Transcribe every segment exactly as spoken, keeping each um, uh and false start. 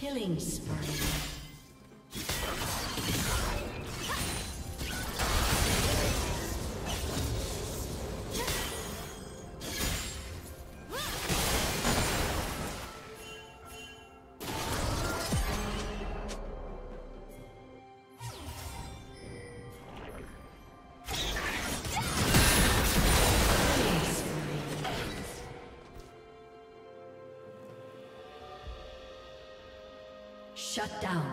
Killing spree. Shut down.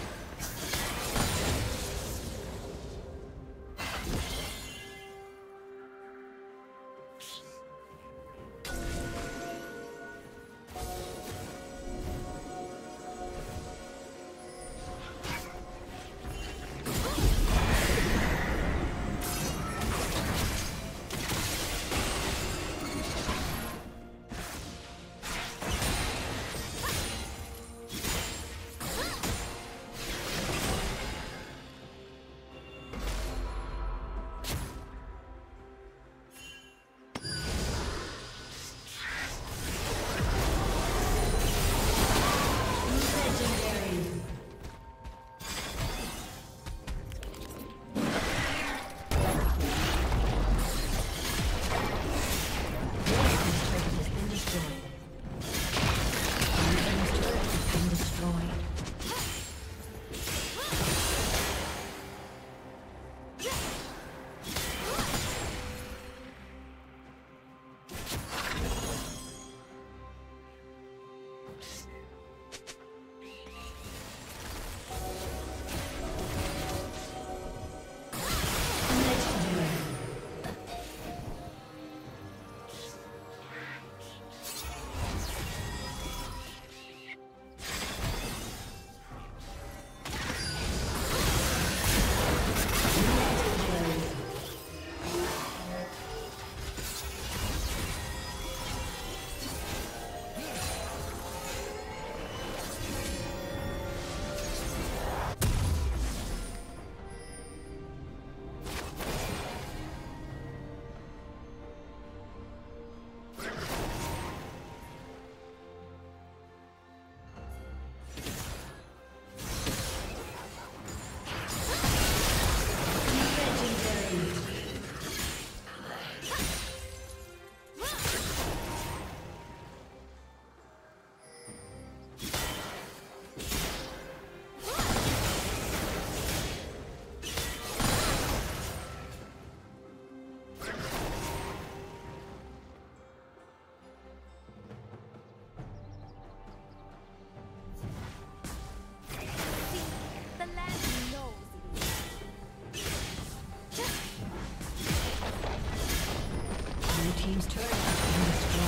Team's turret has been destroyed.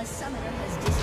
A summoner has disappeared.